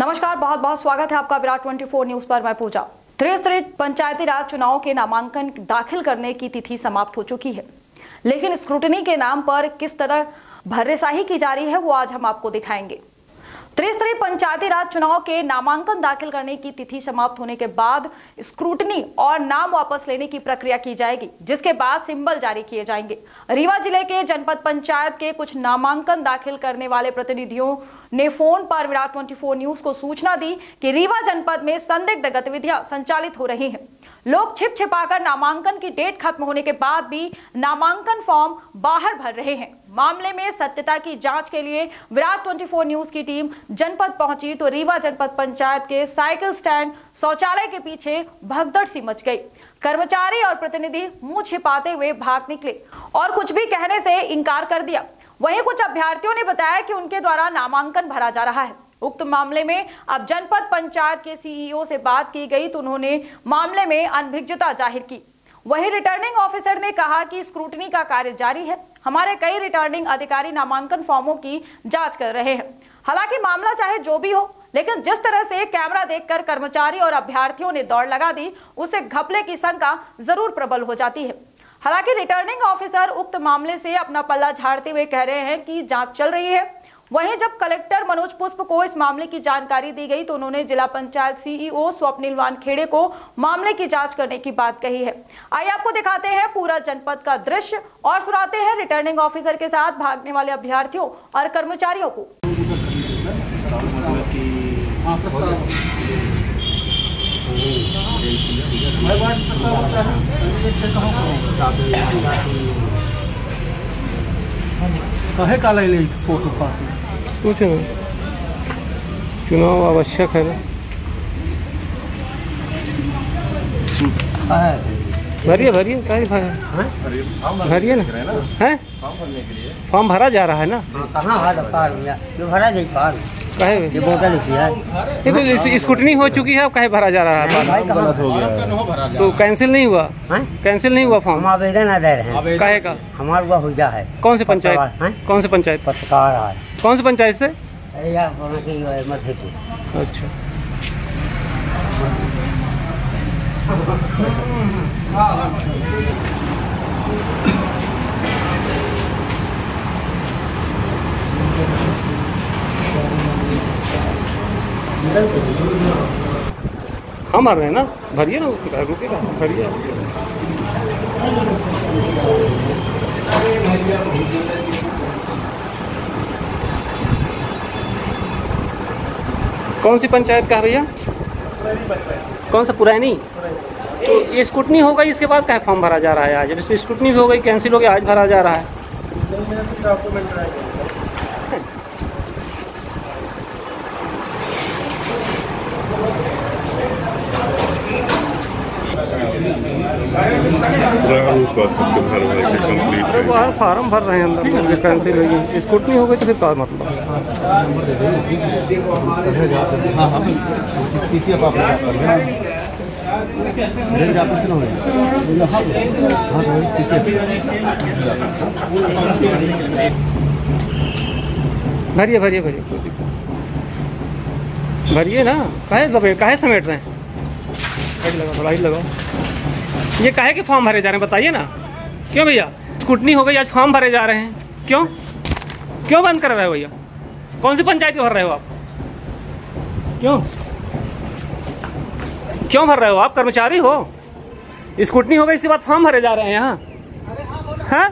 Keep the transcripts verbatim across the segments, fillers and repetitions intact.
नमस्कार, बहुत बहुत स्वागत है आपका विराट चौबीस न्यूज पर। मैं पूजा। त्रिस्तरीय पंचायती राज चुनाव के नामांकन दाखिल करने की तिथि समाप्त हो चुकी है, लेकिन स्क्रूटनी के नाम पर किस तरह भर्रेशाही की जा रही है वो आज हम आपको दिखाएंगे। त्रिस्तरीय पंचायती राज चुनाव के नामांकन दाखिल करने की तिथि समाप्त होने के बाद स्क्रूटनी और नाम वापस लेने की प्रक्रिया की जाएगी, जिसके बाद सिंबल जारी किए जाएंगे। रीवा जिले के जनपद पंचायत के कुछ नामांकन दाखिल करने वाले प्रतिनिधियों ने फोन पर विराट चौबीस न्यूज को सूचना दी कि रीवा जनपद में संदिग्ध गतिविधियां संचालित हो रही हैं। लोग छिप छिपाकर नामांकन की डेट खत्म होने के बाद भी नामांकन फॉर्म बाहर भर रहे हैं। मामले में सत्यता की जांच के लिए विराट चौबीस न्यूज की टीम जनपद पहुंची तो रीवा जनपद पंचायत के साइकिल स्टैंड, शौचालय के पीछे भगदड़ सी मच गई। कर्मचारी और प्रतिनिधि मुंह छिपाते हुए भाग निकले और कुछ भी कहने से इनकार कर दिया। वहीं कुछ अभ्यर्थियों ने बताया कि उनके द्वारा नामांकन भरा जा रहा है। उक्त मामले में अब जनपद पंचायत के सीईओ से बात की गई तो उन्होंने मामले में अनभिज्ञता जाहिर की। वहीं रिटर्निंग ऑफिसर ने कहा कि स्क्रूटनी का कार्य जारी है, हमारे कई रिटर्निंग अधिकारी नामांकन फॉर्मों की जांच कर रहे हैं। हालांकि मामला चाहे जो भी हो, लेकिन जिस तरह से कैमरा देखकर कर्मचारी और अभ्यर्थियों ने दौड़ लगा दी, उससे घपले की शंका जरूर प्रबल हो जाती है। हालांकि रिटर्निंग ऑफिसर उक्त मामले से अपना पल्ला झाड़ते हुए कह रहे हैं कि जांच चल रही है। वहीं जब कलेक्टर मनोज पुष्प को इस मामले की जानकारी दी गई तो उन्होंने जिला पंचायत सीईओ स्वप्निल खेड़े को मामले की जांच करने की बात कही है। आइए आपको दिखाते हैं पूरा जनपद का दृश्य और सुनाते हैं रिटर्निंग ऑफिसर के साथ भागने वाले अभ्यर्थियों और कर्मचारियों को। काला ले फोटो कुछ चुनाव आवश्यक है ना? भरिए भरिए भरिए ना, है फॉर्म भरा जा रहा है ना? ये तो स्क्रूटनी हो चुकी है, अब कहीं भरा जा रहा है? गलत हो गया तो कैंसिल नहीं हुआ? कैंसिल नहीं हुआ फॉर्म? आवेदन आ रहे हैं का हमारा हुआ हुआ है। कौन से पंचायत? कौन से पंचायत? पत्रकार। कौन से पंचायत से? अच्छा, हम आ रहे हैं ना, भरिए ना, रुके ना, भरिए। कौन सी पंचायत का भैया? कौन सा? पुरानी। तो ये स्क्रूटनी हो गई, इसके बाद क्या फॉर्म भरा जा रहा है आज? जब स्क्रूटनी हो गई, कैंसिल हो गया, आज भरा जा रहा है। फार्म भर रहे हैं अंदर, कैंसिल हो गई, स्क्रूटनी हो गई तो फिर क्या मतलब? भरिए भरिए भरिए भरिए ना। काहे दबे, काहे समेट रहे हैं? थोड़ा ही लगाओ। ये काहे के फॉर्म भरे जा रहे हैं बताइए ना? क्यों भैया? स्क्रूटनी हो गई, आज फॉर्म भरे जा रहे हैं, क्यों क्यों बंद कर रहे हो भैया? कौन सी पंचायत में भर रहे हो आप? क्यों क्यों भर रहे हो आप? कर्मचारी हो, स्क्रूटनी हो गई, इसके बाद फॉर्म भरे जा रहे हैं यहाँ? हाँ,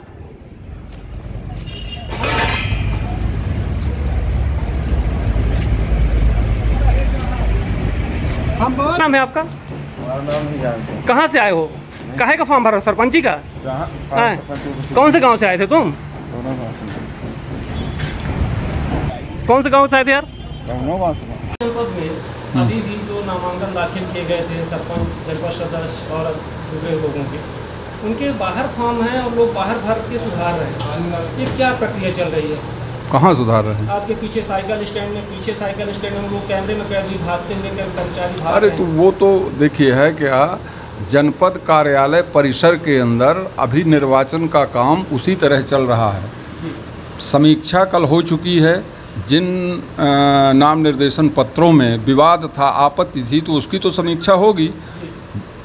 नाम है आपका? कहाँ से आए हो? काहे का फॉर्म भर रहे हो? सरपंची का? कौन से गांव से आए थे तुम? कौन से गांव से आए थे यार? जनपद में अभी भी जो नामांकन दाखिल किए गए थे सरपंच, जनपद सदस्य और दूसरे लोगों के, उनके बाहर फॉर्म हैं और लोग बाहर भर के सुधार रहे हैं। ये क्या प्रक्रिया चल रही है? कहाँ सुधार रहे हैं? आपके पीछे साइकिल स्टैंड में, पीछे साइकिल स्टैंड में लोग कैमरे में कैद हुए, भागते हुए कर्मचारी। अरे तो वो तो देखिए है क्या, जनपद कार्यालय परिसर के अंदर अभी निर्वाचन का काम उसी तरह चल रहा है। समीक्षा कल हो चुकी है, जिन नाम निर्देशन पत्रों में विवाद था, आपत्ति थी, तो उसकी तो समीक्षा होगी।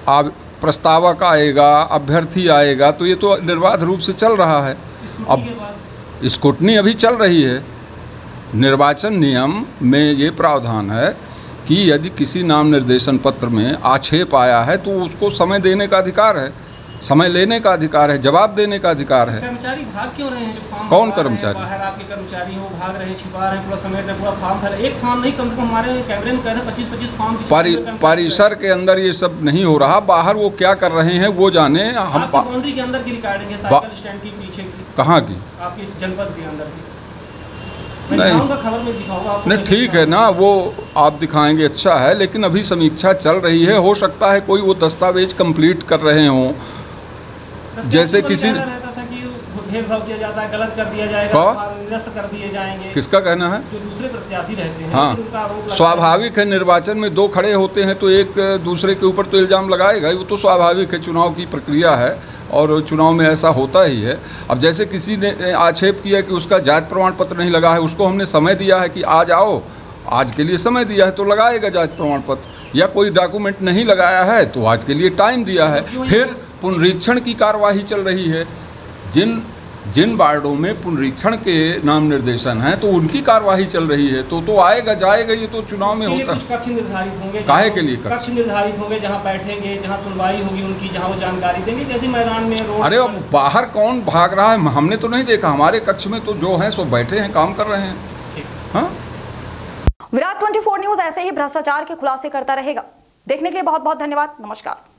आप प्रस्तावक आएगा, अभ्यर्थी आएगा, तो ये तो निर्बाध रूप से चल रहा है। अब स्क्रूटनी अभी चल रही है। निर्वाचन नियम में ये प्रावधान है कि यदि किसी नाम निर्देशन पत्र में आक्षेप आया है तो उसको समय देने का अधिकार है, समय लेने का अधिकार है, जवाब देने का अधिकार है। कर्मचारी भाग क्यों रहे हैं? जो कौन कर्मचारी बाहर आपके कर्मचारी हो, भाग रहे, छिपा रहे, पूरा समेट रहे, पूरा फॉर्म फैला, एक फॉर्म नहीं, कम से कम हमारे कैमरे में कह रहे पच्चीस पच्चीस फॉर्म परिसर के अंदर ये सब नहीं हो रहा। बाहर वो क्या कर रहे हैं वो जाने। हम बाउंड्री के अंदर की रिकॉर्डिंग है, साइकिल स्टैंड के पीछे की, कहाँ की, आपके जनपद के अंदर की। नहीं खबर में दिखाऊंगा आपको, नहीं ठीक है ना, वो आप दिखाएंगे, अच्छा है, लेकिन अभी समीक्षा चल रही है। हो सकता है कोई वो दस्तावेज कंप्लीट कर रहे हों, जैसे किसी रहता था कि भेदभाव किया जाता है, गलत कर दिया जाएगा, निरस्त कर दिए जाएंगे। किसका कहना है? जो दूसरे प्रत्याशी रहते हैं। हाँ, स्वाभाविक है, निर्वाचन में दो खड़े होते हैं तो एक दूसरे के ऊपर तो इल्ज़ाम लगाएगा, वो तो स्वाभाविक है, चुनाव की प्रक्रिया है और चुनाव में ऐसा होता ही है। अब जैसे किसी ने आक्षेप किया कि उसका जाति प्रमाण पत्र नहीं लगा है, उसको हमने समय दिया है कि आज आओ, आज के लिए समय दिया है तो लगाएगा जाति प्रमाण पत्र, या कोई डॉक्यूमेंट नहीं लगाया है तो आज के लिए टाइम दिया है। फिर पुनरीक्षण की कार्यवाही चल रही है। जिन जिन वार्डों में पुनरीक्षण के नाम निर्देशन हैं तो उनकी कार्यवाही चल रही है, तो तो आएगा जाएगा, ये तो चुनाव में होता है। कक्ष निर्धारित होंगे, काहे के लिए कक्ष निर्धारित होंगे, जहाँ बैठेंगे, जहाँ सुनवाई होगी उनकी, जहाँ वो जानकारी देंगे, जैसे मैदान में। अरे अब बाहर कौन भाग रहा है हमने तो नहीं देखा, हमारे कक्ष में तो जो है सो बैठे हैं, काम कर रहे हैं। हाँ, विराट चौबीस न्यूज ऐसे ही भ्रष्टाचार के खुलासे करता रहेगा। देखने के लिए बहुत बहुत धन्यवाद। नमस्कार।